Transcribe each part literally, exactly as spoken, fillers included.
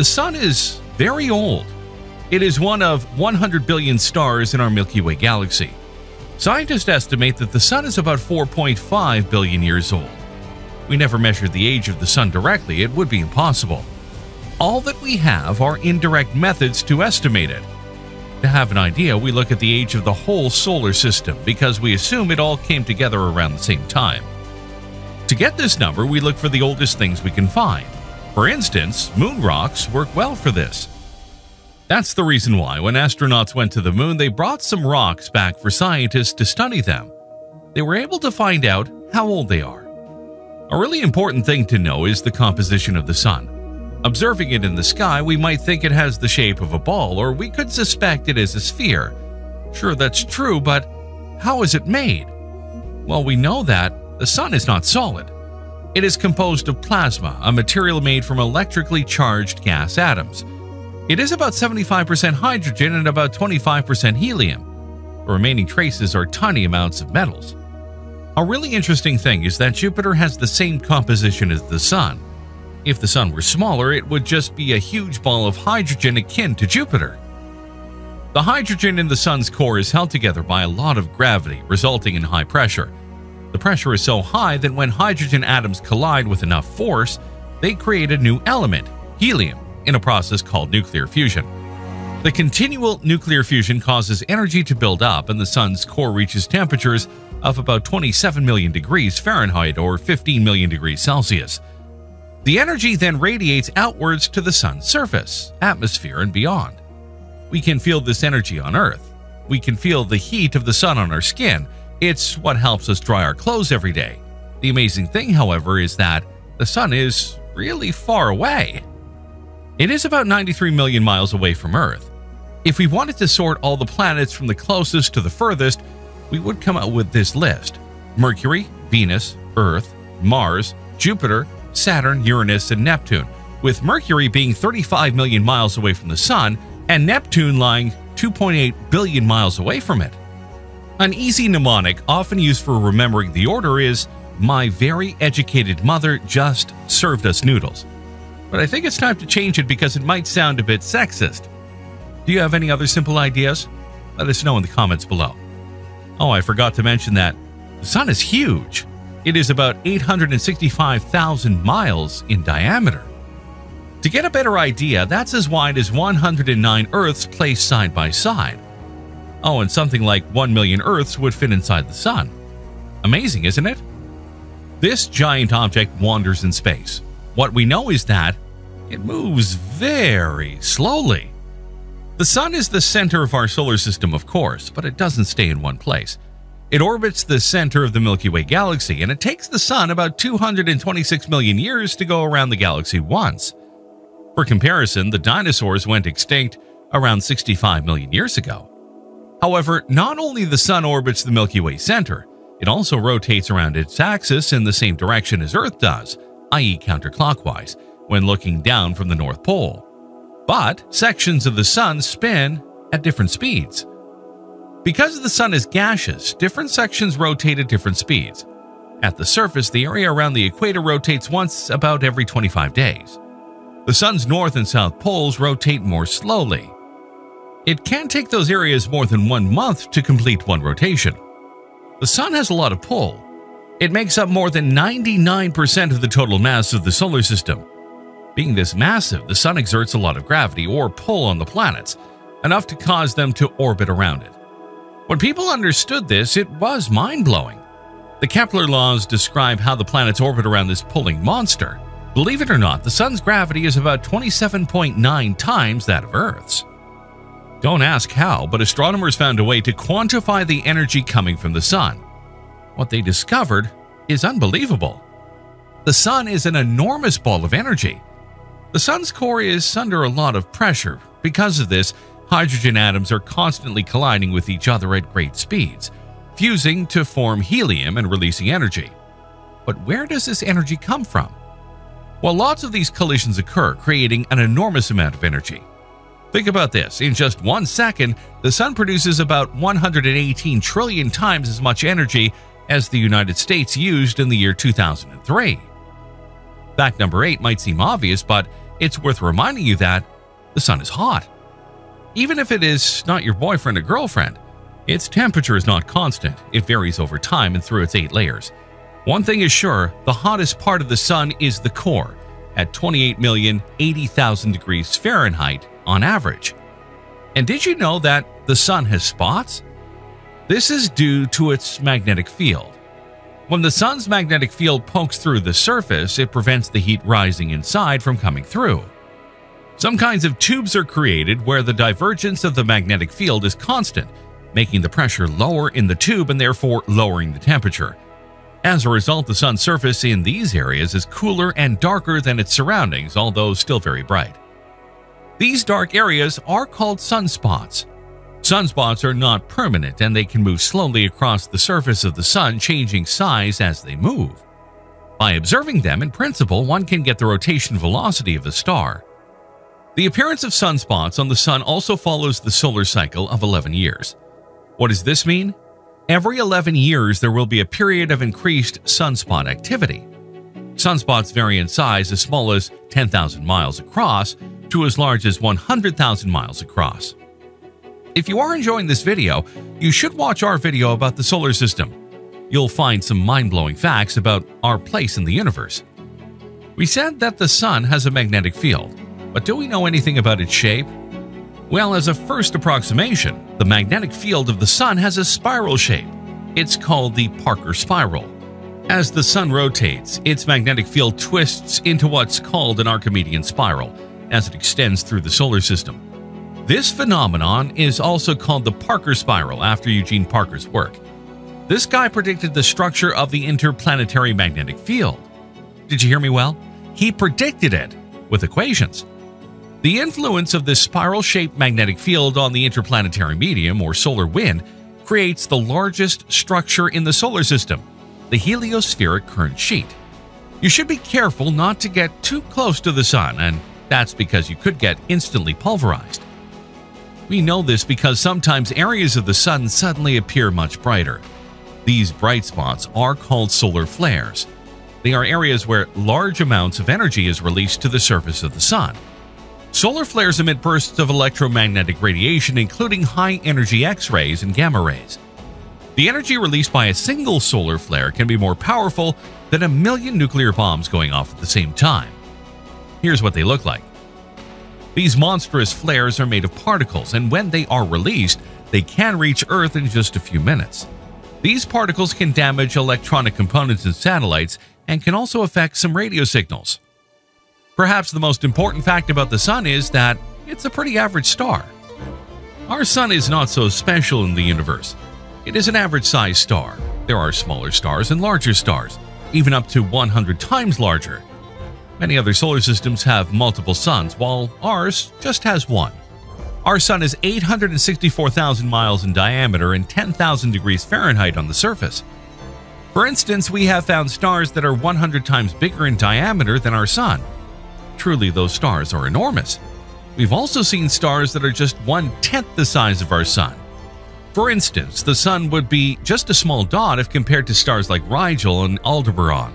The Sun is very old. It is one of one hundred billion stars in our Milky Way galaxy. Scientists estimate that the Sun is about four point five billion years old. We never measured the age of the Sun directly, it would be impossible. All that we have are indirect methods to estimate it. To have an idea, we look at the age of the whole solar system because we assume it all came together around the same time. To get this number, we look for the oldest things we can find. For instance, moon rocks work well for this. That's the reason why when astronauts went to the moon, they brought some rocks back for scientists to study them. They were able to find out how old they are. A really important thing to know is the composition of the Sun. Observing it in the sky, we might think it has the shape of a ball, or we could suspect it is a sphere. Sure, that's true, but how is it made? Well, we know that the Sun is not solid. It is composed of plasma, a material made from electrically charged gas atoms. It is about seventy-five percent hydrogen and about twenty-five percent helium. The remaining traces are tiny amounts of metals. A really interesting thing is that Jupiter has the same composition as the Sun. If the Sun were smaller, it would just be a huge ball of hydrogen akin to Jupiter. The hydrogen in the Sun's core is held together by a lot of gravity, resulting in high pressure. The pressure is so high that when hydrogen atoms collide with enough force, they create a new element, helium, in a process called nuclear fusion. The continual nuclear fusion causes energy to build up, and the Sun's core reaches temperatures of about twenty-seven million degrees Fahrenheit or fifteen million degrees Celsius. The energy then radiates outwards to the Sun's surface, atmosphere, and beyond. We can feel this energy on Earth. We can feel the heat of the Sun on our skin. It's what helps us dry our clothes every day. The amazing thing, however, is that the Sun is really far away. It is about ninety-three million miles away from Earth. If we wanted to sort all the planets from the closest to the furthest, we would come out with this list: Mercury, Venus, Earth, Mars, Jupiter, Saturn, Uranus, and Neptune, with Mercury being thirty-five million miles away from the Sun and Neptune lying two point eight billion miles away from it. An easy mnemonic often used for remembering the order is, "My very educated mother just served us noodles." But I think it's time to change it because it might sound a bit sexist. Do you have any other simple ideas? Let us know in the comments below. Oh, I forgot to mention that the Sun is huge. It is about eight hundred sixty-five thousand miles in diameter. To get a better idea, that's as wide as one hundred nine Earths placed side by side. Oh, and something like one million Earths would fit inside the Sun. Amazing, isn't it? This giant object wanders in space. What we know is that it moves very slowly. The Sun is the center of our solar system, of course, but it doesn't stay in one place. It orbits the center of the Milky Way galaxy, and it takes the Sun about two hundred twenty-six million years to go around the galaxy once. For comparison, the dinosaurs went extinct around sixty-five million years ago. However, not only the Sun orbits the Milky Way center, it also rotates around its axis in the same direction as Earth does, that is counterclockwise, when looking down from the North Pole. But sections of the Sun spin at different speeds. Because the Sun is gaseous, different sections rotate at different speeds. At the surface, the area around the equator rotates once about every twenty-five days. The Sun's north and south poles rotate more slowly. It can take those areas more than one month to complete one rotation. The Sun has a lot of pull. It makes up more than ninety-nine percent of the total mass of the solar system. Being this massive, the Sun exerts a lot of gravity or pull on the planets, enough to cause them to orbit around it. When people understood this, it was mind-blowing. The Kepler laws describe how the planets orbit around this pulling monster. Believe it or not, the Sun's gravity is about twenty-seven point nine times that of Earth's. Don't ask how, but astronomers found a way to quantify the energy coming from the Sun. What they discovered is unbelievable. The Sun is an enormous ball of energy. The Sun's core is under a lot of pressure. Because of this, hydrogen atoms are constantly colliding with each other at great speeds, fusing to form helium and releasing energy. But where does this energy come from? Well, lots of these collisions occur, creating an enormous amount of energy. Think about this, in just one second, the Sun produces about one hundred eighteen trillion times as much energy as the United States used in the year two thousand three. Fact number eight might seem obvious, but it's worth reminding you that the sun is hot. Even if it is not your boyfriend or girlfriend, its temperature is not constant. It varies over time and through its eight layers. One thing is sure, the hottest part of the sun is the core, at twenty-eight million eighty thousand degrees Fahrenheit on average. And did you know that the sun has spots? This is due to its magnetic field. When the sun's magnetic field pokes through the surface, it prevents the heat rising inside from coming through. Some kinds of tubes are created where the divergence of the magnetic field is constant, making the pressure lower in the tube and therefore lowering the temperature. As a result, the sun's surface in these areas is cooler and darker than its surroundings, although still very bright. These dark areas are called sunspots. Sunspots are not permanent and they can move slowly across the surface of the sun, changing size as they move. By observing them, in principle, one can get the rotation velocity of a star. The appearance of sunspots on the sun also follows the solar cycle of eleven years. What does this mean? Every eleven years, there will be a period of increased sunspot activity. Sunspots vary in size as small as ten thousand miles across to as large as one hundred thousand miles across. If you are enjoying this video, you should watch our video about the solar system. You'll find some mind-blowing facts about our place in the universe. We said that the sun has a magnetic field, but do we know anything about its shape? Well, as a first approximation, the magnetic field of the sun has a spiral shape. It's called the Parker spiral. As the sun rotates, its magnetic field twists into what's called an Archimedean spiral as it extends through the solar system. This phenomenon is also called the Parker spiral after Eugene Parker's work. This guy predicted the structure of the interplanetary magnetic field. Did you hear me well? He predicted it with equations. The influence of this spiral-shaped magnetic field on the interplanetary medium, or solar wind, creates the largest structure in the solar system, the heliospheric current sheet. You should be careful not to get too close to the sun, and that's because you could get instantly pulverized. We know this because sometimes areas of the sun suddenly appear much brighter. These bright spots are called solar flares. They are areas where large amounts of energy is released to the surface of the sun. Solar flares emit bursts of electromagnetic radiation, including high-energy X-rays and gamma rays. The energy released by a single solar flare can be more powerful than a million nuclear bombs going off at the same time. Here's what they look like. These monstrous flares are made of particles, and when they are released, they can reach Earth in just a few minutes. These particles can damage electronic components and satellites and can also affect some radio signals. Perhaps the most important fact about the sun is that it's a pretty average star. Our sun is not so special in the universe. It is an average-sized star. There are smaller stars and larger stars, even up to one hundred times larger. Many other solar systems have multiple suns, while ours just has one. Our sun is eight hundred sixty-four thousand miles in diameter and ten thousand degrees Fahrenheit on the surface. For instance, we have found stars that are one hundred times bigger in diameter than our sun. Truly, those stars are enormous. We've also seen stars that are just one-tenth the size of our sun. For instance, the sun would be just a small dot if compared to stars like Rigel and Aldebaran.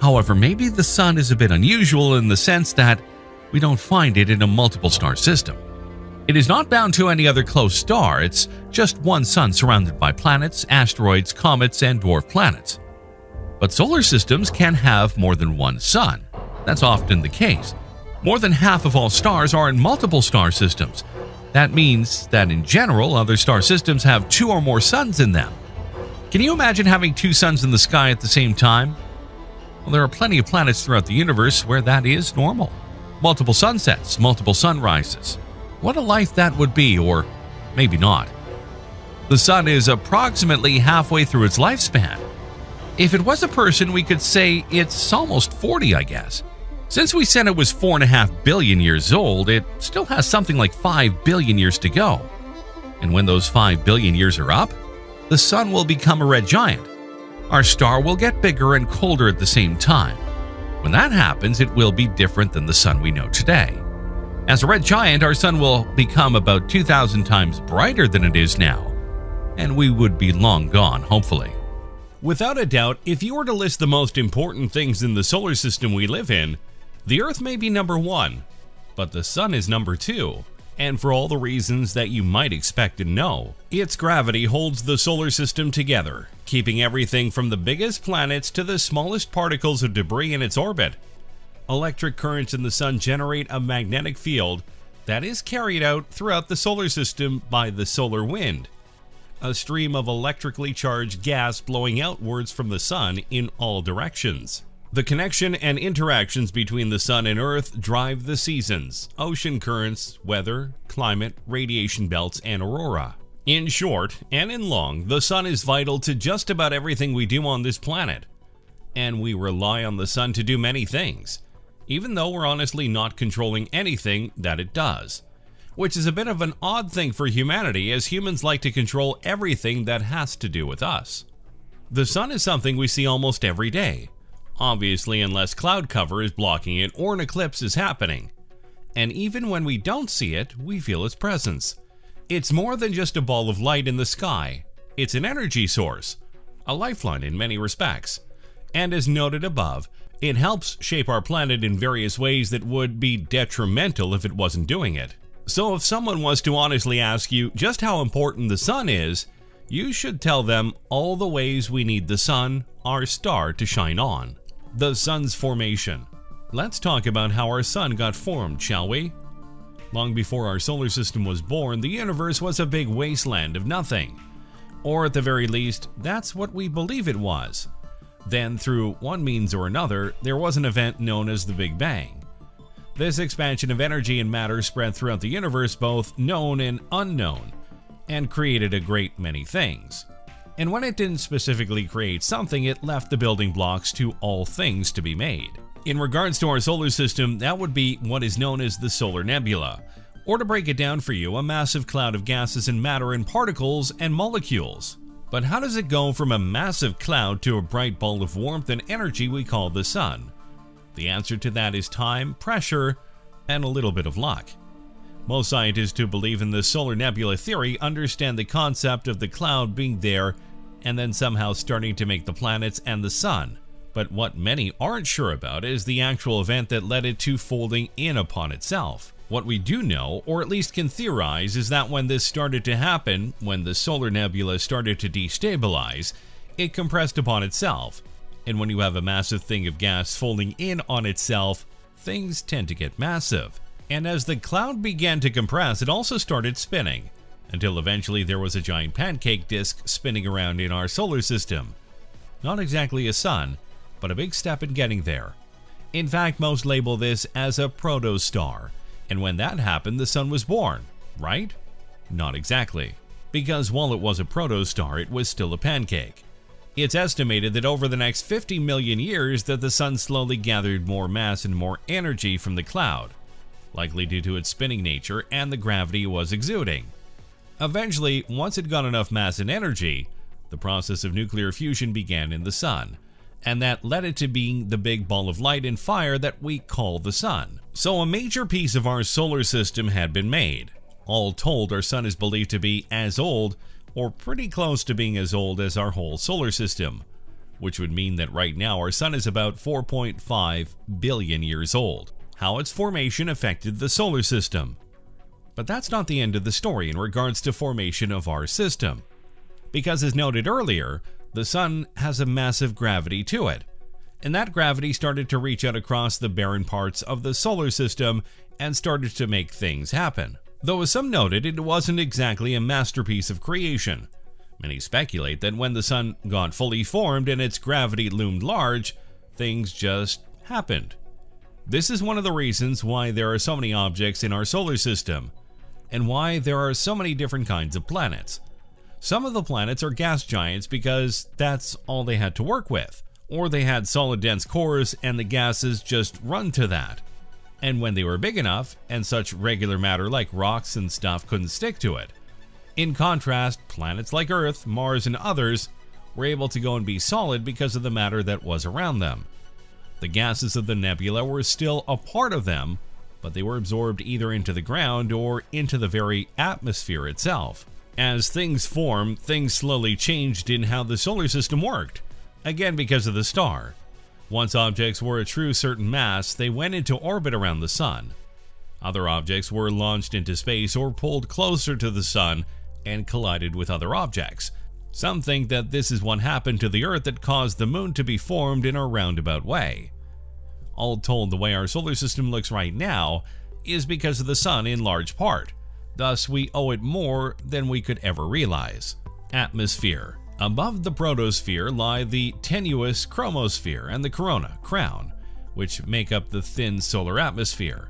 However, maybe the sun is a bit unusual in the sense that we don't find it in a multiple star system. It is not bound to any other close star. It's just one sun surrounded by planets, asteroids, comets, and dwarf planets. But solar systems can have more than one sun. That's often the case. More than half of all stars are in multiple star systems. That means that in general, other star systems have two or more suns in them. Can you imagine having two suns in the sky at the same time? Well, there are plenty of planets throughout the universe where that is normal. Multiple sunsets, multiple sunrises. What a life that would be, or maybe not. The sun is approximately halfway through its lifespan. If it was a person, we could say it's almost forty, I guess. Since we said it was four point five billion years old, it still has something like five billion years to go. And when those five billion years are up, the sun will become a red giant. Our star will get bigger and colder at the same time. When that happens, it will be different than the sun we know today. As a red giant, our sun will become about two thousand times brighter than it is now, and we would be long gone, hopefully. Without a doubt, if you were to list the most important things in the solar system we live in, The Earth may be number one, but the Sun is number two, and for all the reasons that you might expect and know. Its gravity holds the solar system together, keeping everything from the biggest planets to the smallest particles of debris in its orbit. Electric currents in the Sun generate a magnetic field that is carried out throughout the solar system by the solar wind, a stream of electrically charged gas blowing outwards from the Sun in all directions. The connection and interactions between the Sun and Earth drive the seasons, ocean currents, weather, climate, radiation belts, and aurora. In short, and in long, the Sun is vital to just about everything we do on this planet. And we rely on the Sun to do many things, even though we're honestly not controlling anything that it does. Which is a bit of an odd thing for humanity, as humans like to control everything that has to do with us. The Sun is something we see almost every day. Obviously, unless cloud cover is blocking it or an eclipse is happening. And even when we don't see it, we feel its presence. It's more than just a ball of light in the sky. It's an energy source, a lifeline in many respects. And as noted above, it helps shape our planet in various ways that would be detrimental if it wasn't doing it. So if someone was to honestly ask you just how important the Sun is, you should tell them all the ways we need the Sun, our star, to shine on. The Sun's formation. Let's talk about how our Sun got formed, shall we? Long before our solar system was born, the universe was a big wasteland of nothing. Or at the very least, that's what we believe it was. Then, through one means or another, there was an event known as the Big Bang. This expansion of energy and matter spread throughout the universe, both known and unknown, and created a great many things. And when it didn't specifically create something, it left the building blocks to all things to be made. In regards to our solar system, that would be what is known as the solar nebula, or to break it down for you, a massive cloud of gases and matter and particles and molecules. But how does it go from a massive cloud to a bright ball of warmth and energy we call the Sun? The answer to that is time, pressure, and a little bit of luck. Most scientists who believe in the solar nebula theory understand the concept of the cloud being there and then somehow starting to make the planets and the Sun. But what many aren't sure about is the actual event that led it to folding in upon itself. What we do know, or at least can theorize, is that when this started to happen, when the solar nebula started to destabilize, it compressed upon itself. And when you have a massive thing of gas folding in on itself, things tend to get massive. And as the cloud began to compress, it also started spinning, until eventually there was a giant pancake disk spinning around in our solar system. Not exactly a sun, but a big step in getting there. In fact, most label this as a protostar, and when that happened, the Sun was born, right? Not exactly, because while it was a protostar, it was still a pancake. It's estimated that over the next fifty million years that the Sun slowly gathered more mass and more energy from the cloud, likely due to its spinning nature and the gravity it was exuding. Eventually, once it got enough mass and energy, the process of nuclear fusion began in the Sun, and that led it to being the big ball of light and fire that we call the Sun. So a major piece of our solar system had been made. All told, our Sun is believed to be as old, or pretty close to being as old as our whole solar system, which would mean that right now our Sun is about four point five billion years old. How its formation affected the solar system. But that's not the end of the story in regards to formation of our system. Because as noted earlier, the Sun has a massive gravity to it, and that gravity started to reach out across the barren parts of the solar system and started to make things happen. Though as some noted, it wasn't exactly a masterpiece of creation. Many speculate that when the Sun got fully formed and its gravity loomed large, things just happened. This is one of the reasons why there are so many objects in our solar system, and why there are so many different kinds of planets. Some of the planets are gas giants because that's all they had to work with, or they had solid dense cores and the gases just run to that. And when they were big enough, and such regular matter like rocks and stuff couldn't stick to it. In contrast, planets like Earth, Mars, and others were able to go and be solid because of the matter that was around them. The gases of the nebula were still a part of them, but they were absorbed either into the ground or into the very atmosphere itself. As things form, things slowly changed in how the solar system worked, again because of the star. Once objects were a true certain mass, they went into orbit around the Sun. Other objects were launched into space or pulled closer to the Sun and collided with other objects. Some think that this is what happened to the Earth that caused the Moon to be formed in a roundabout way. All told, the way our solar system looks right now is because of the Sun in large part. Thus, we owe it more than we could ever realize. Atmosphere. Above the protosphere lie the tenuous chromosphere and the corona, crown, which make up the thin solar atmosphere.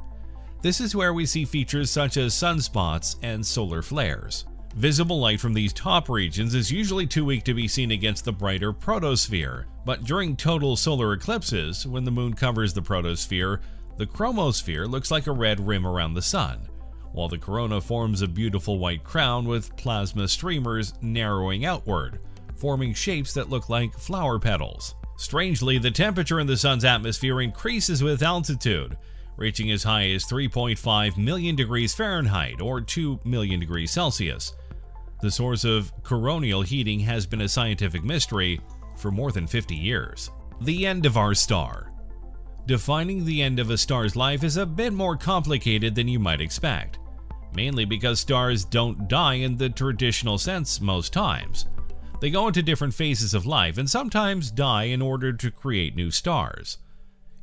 This is where we see features such as sunspots and solar flares. Visible light from these top regions is usually too weak to be seen against the brighter protosphere, but during total solar eclipses, when the Moon covers the protosphere, the chromosphere looks like a red rim around the Sun, while the corona forms a beautiful white crown with plasma streamers narrowing outward, forming shapes that look like flower petals. Strangely, the temperature in the Sun's atmosphere increases with altitude, reaching as high as three point five million degrees Fahrenheit or two million degrees Celsius. The source of coronal heating has been a scientific mystery for more than fifty years. The end of our star. Defining the end of a star's life is a bit more complicated than you might expect, mainly because stars don't die in the traditional sense most times. They go into different phases of life and sometimes die in order to create new stars.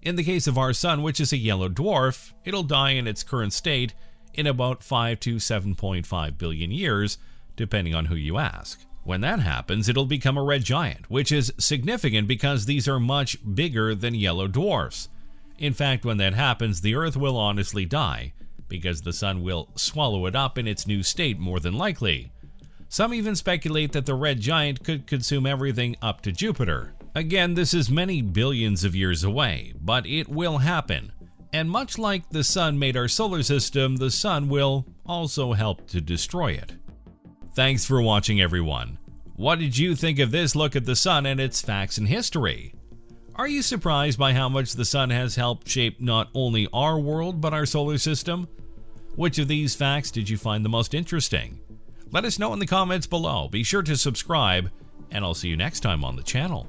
In the case of our Sun, which is a yellow dwarf, it'll die in its current state in about five to seven point five billion years, depending on who you ask. When that happens, it'll become a red giant, which is significant because these are much bigger than yellow dwarfs. In fact, when that happens, the Earth will honestly die, because the Sun will swallow it up in its new state more than likely. Some even speculate that the red giant could consume everything up to Jupiter. Again, this is many billions of years away, but it will happen. And much like the Sun made our solar system, the Sun will also help to destroy it. Thanks for watching, everyone. What did you think of this look at the Sun and its facts and history? Are you surprised by how much the Sun has helped shape not only our world but our solar system? Which of these facts did you find the most interesting? Let us know in the comments below. Be sure to subscribe, and I'll see you next time on the channel.